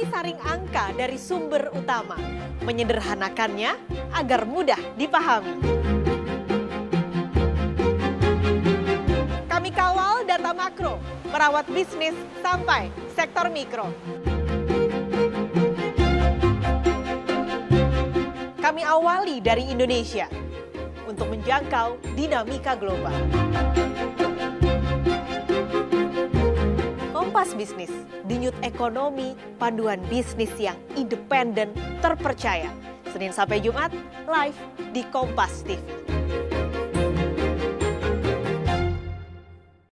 kami saring angka dari sumber utama, menyederhanakannya agar mudah dipahami. Kami kawal data makro, merawat bisnis sampai sektor mikro. Kami awali dari Indonesia untuk menjangkau dinamika global. Kompas Bisnis, denyut ekonomi, panduan bisnis yang independen, terpercaya. Senin sampai Jumat, live di Kompas TV.